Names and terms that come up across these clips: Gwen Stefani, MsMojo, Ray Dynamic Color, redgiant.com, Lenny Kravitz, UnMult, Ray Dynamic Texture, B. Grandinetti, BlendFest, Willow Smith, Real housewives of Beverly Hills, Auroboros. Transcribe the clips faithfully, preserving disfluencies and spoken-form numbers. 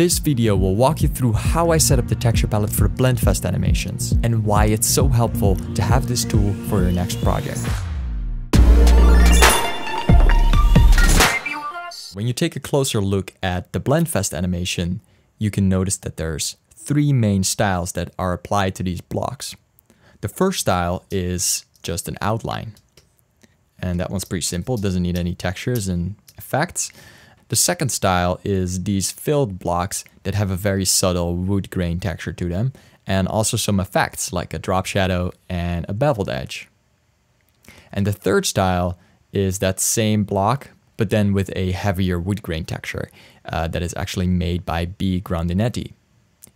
this video will walk you through how I set up the texture palette for BlendFest animations and why it's so helpful to have this tool for your next project. When you take a closer look at the BlendFest animation, you can notice that there's three main styles that are applied to these blocks. The first style is just an outline, and that one's pretty simple, doesn't need any textures and effects. The second style is these filled blocks that have a very subtle wood grain texture to them, and also some effects like a drop shadow and a beveled edge. And the third style is that same block, but then with a heavier wood grain texture uh, that is actually made by B. Grandinetti.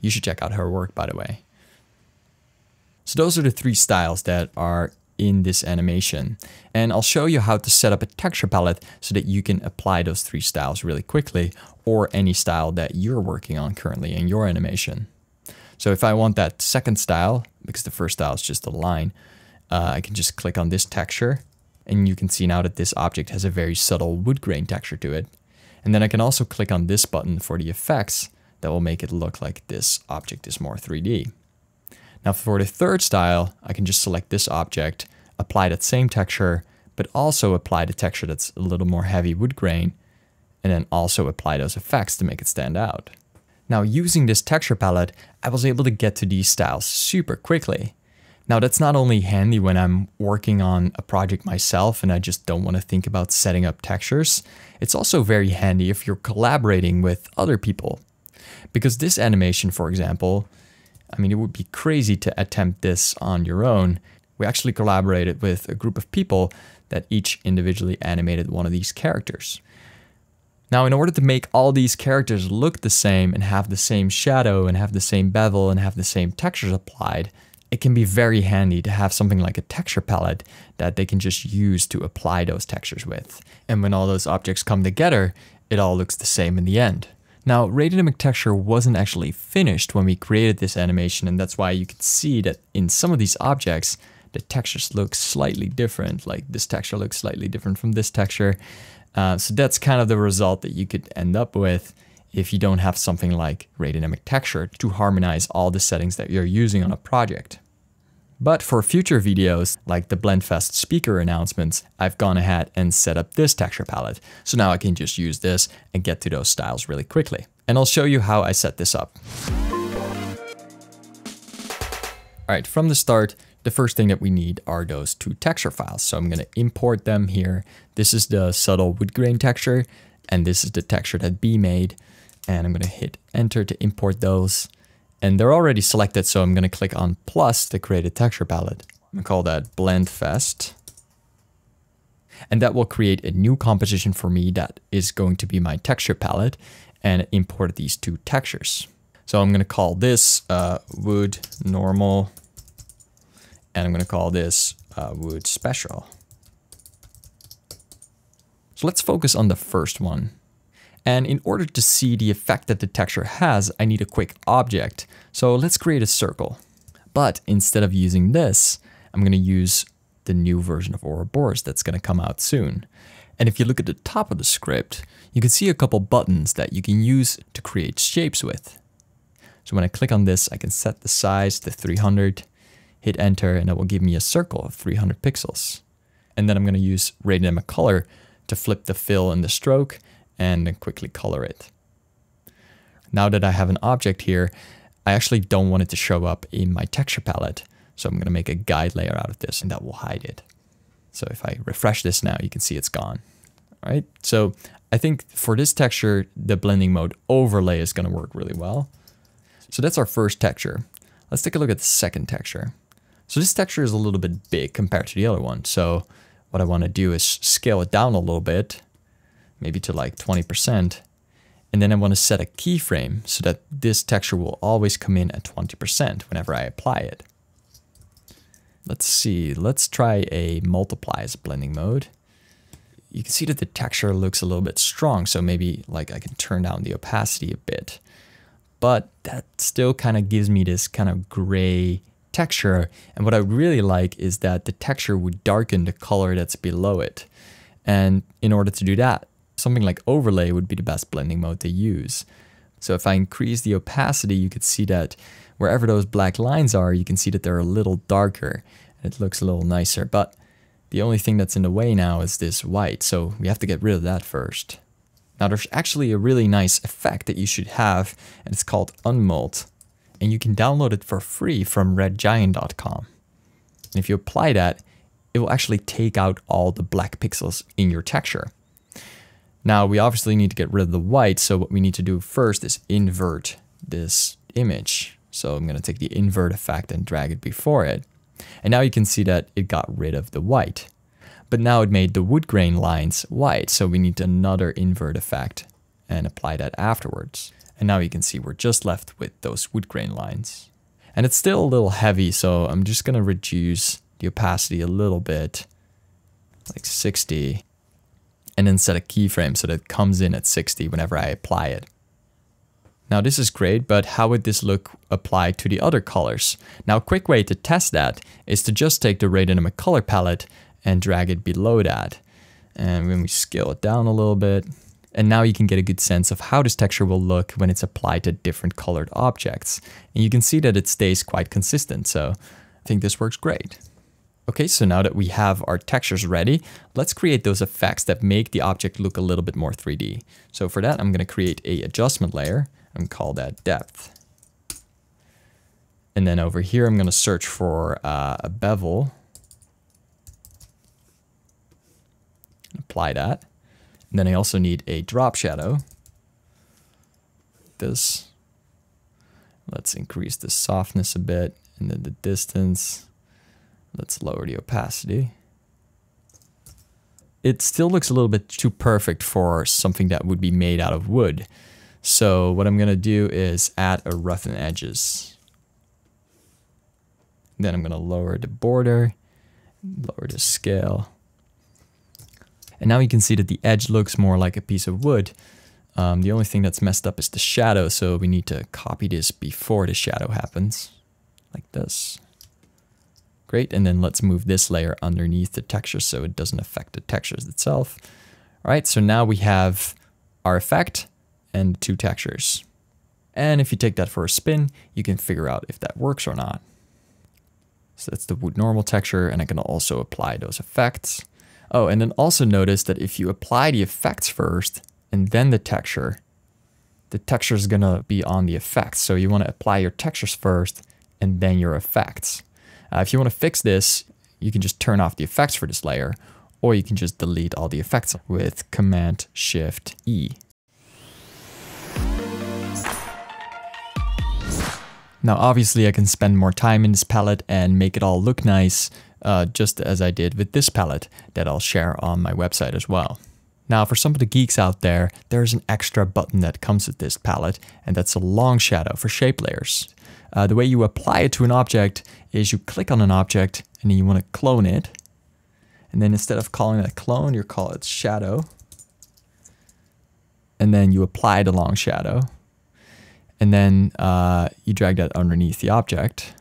You should check out her work, by the way. So those are the three styles that are in this animation. And I'll show you how to set up a texture palette so that you can apply those three styles really quickly, or any style that you're working on currently in your animation. So if I want that second style, because the first style is just a line, uh, I can just click on this texture. And you can see now that this object has a very subtle wood grain texture to it. And then I can also click on this button for the effects that will make it look like this object is more three D. Now for the third style, I can just select this object, apply that same texture, but also apply the texture that's a little more heavy wood grain, and then also apply those effects to make it stand out. Now using this texture palette, I was able to get to these styles super quickly. Now that's not only handy when I'm working on a project myself and I just don't want to think about setting up textures, it's also very handy if you're collaborating with other people. Because this animation, for example, I mean, it would be crazy to attempt this on your own. We actually collaborated with a group of people that each individually animated one of these characters. Now, in order to make all these characters look the same and have the same shadow and have the same bevel and have the same textures applied, it can be very handy to have something like a texture palette that they can just use to apply those textures with. And when all those objects come together, it all looks the same in the end. Now, Ray Dynamic Texture wasn't actually finished when we created this animation, and that's why you can see that in some of these objects, the textures look slightly different. Like this texture looks slightly different from this texture. Uh, so that's kind of the result that you could end up with if you don't have something like Ray Dynamic Texture to harmonize all the settings that you're using on a project. But for future videos, like the BlendFest speaker announcements, I've gone ahead and set up this texture palette. So now I can just use this and get to those styles really quickly. And I'll show you how I set this up. All right, from the start, the first thing that we need are those two texture files. So I'm gonna import them here. This is the subtle wood grain texture, and this is the texture that B made. And I'm gonna hit enter to import those. And they're already selected, so I'm going to click on plus to create a texture palette. I'm going to call that BlendFest. And that will create a new composition for me that is going to be my texture palette, and import these two textures. So I'm going to call this uh, wood normal, and I'm going to call this uh, wood special. So let's focus on the first one. And in order to see the effect that the texture has, I need a quick object. So let's create a circle. But instead of using this, I'm going to use the new version of Auroboros that's going to come out soon. And if you look at the top of the script, you can see a couple buttons that you can use to create shapes with. So when I click on this, I can set the size to three hundred, hit enter, and that will give me a circle of three hundred pixels. And then I'm going to use Ray Dynamic Color to flip the fill and the stroke, and then quickly color it. Now that I have an object here, I actually don't want it to show up in my texture palette. So I'm going to make a guide layer out of this, and that will hide it. So if I refresh this now, you can see it's gone. All right. So I think for this texture, the blending mode overlay is going to work really well. So that's our first texture. Let's take a look at the second texture. So this texture is a little bit big compared to the other one. So what I want to do is scale it down a little bit, maybe to like twenty percent. And then I want to set a keyframe so that this texture will always come in at twenty percent whenever I apply it. Let's see, let's try a multiply as a blending mode. You can see that the texture looks a little bit strong, so maybe like I can turn down the opacity a bit. But that still kind of gives me this kind of gray texture. And what I really like is that the texture would darken the color that's below it. And in order to do that, something like overlay would be the best blending mode to use. So if I increase the opacity, you could see that wherever those black lines are, you can see that they're a little darker. It looks a little nicer, but the only thing that's in the way now is this white, so we have to get rid of that first. Now there's actually a really nice effect that you should have, and it's called UnMult, and you can download it for free from red giant dot com. And if you apply that, it will actually take out all the black pixels in your texture. Now we obviously need to get rid of the white, so what we need to do first is invert this image. So I'm going to take the invert effect and drag it before it. And now you can see that it got rid of the white. But now it made the wood grain lines white, so we need another invert effect and apply that afterwards. And now you can see we're just left with those wood grain lines. And it's still a little heavy, so I'm just going to reduce the opacity a little bit, like sixty, and then set a keyframe so that it comes in at sixty whenever I apply it. Now this is great, but how would this look applied to the other colors? Now a quick way to test that is to just take the Ray Dynamic Color Palette and drag it below that. And when we scale it down a little bit, and now you can get a good sense of how this texture will look when it's applied to different colored objects. And you can see that it stays quite consistent, so I think this works great. Okay, so now that we have our textures ready, let's create those effects that make the object look a little bit more three D. So for that, I'm going to create a adjustment layer and call that depth. And then over here, I'm going to search for uh, a bevel. Apply that. And then I also need a drop shadow. This. Let's increase the softness a bit, and then the distance. Let's lower the opacity. It still looks a little bit too perfect for something that would be made out of wood. So what I'm going to do is add a roughen edges. Then I'm going to lower the border, lower the scale. And now you can see that the edge looks more like a piece of wood. Um, the only thing that's messed up is the shadow, so we need to copy this before the shadow happens, like this. Great, and then let's move this layer underneath the texture so it doesn't affect the textures itself. All right, so now we have our effect and two textures. And if you take that for a spin, you can figure out if that works or not. So that's the wood normal texture, and I can also apply those effects. Oh, and then also notice that if you apply the effects first and then the texture, the texture is gonna be on the effects. So you wanna apply your textures first and then your effects. Uh, if you want to fix this, you can just turn off the effects for this layer, or you can just delete all the effects with command shift E. Now obviously I can spend more time in this palette and make it all look nice, uh, just as I did with this palette that I'll share on my website as well. Now for some of the geeks out there, there's an extra button that comes with this palette, and that's a long shadow for shape layers. Uh, the way you apply it to an object is you click on an object and then you want to clone it. And then instead of calling it a clone, you call it shadow. And then you apply the long shadow. And then uh, you drag that underneath the object.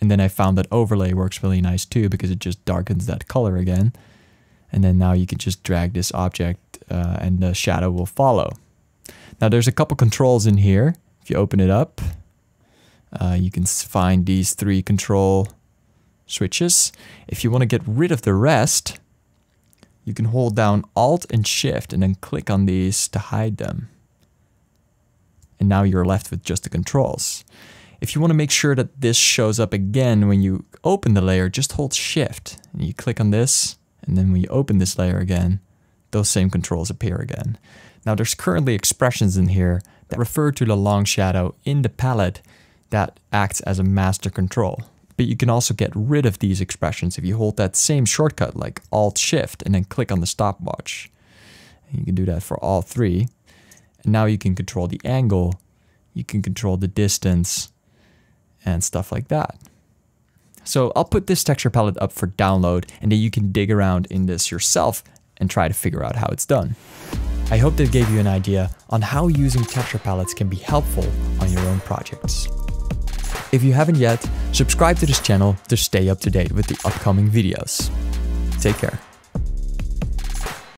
And then I found that overlay works really nice too, because it just darkens that color again. And then now you can just drag this object uh, and the shadow will follow. Now there's a couple controls in here. If you open it up, Uh, you can find these three control switches. If you want to get rid of the rest, you can hold down Alt and Shift and then click on these to hide them. And now you're left with just the controls. If you want to make sure that this shows up again when you open the layer, just hold Shift and you click on this, and then when you open this layer again, those same controls appear again. Now there's currently expressions in here that refer to the long shadow in the palette that acts as a master control. But you can also get rid of these expressions if you hold that same shortcut like Alt-Shift and then click on the stopwatch. And you can do that for all three. And now you can control the angle, you can control the distance, and stuff like that. So I'll put this texture palette up for download, and then you can dig around in this yourself and try to figure out how it's done. I hope that gave you an idea on how using texture palettes can be helpful on your own projects. If you haven't yet, subscribe to this channel to stay up to date with the upcoming videos. Take care.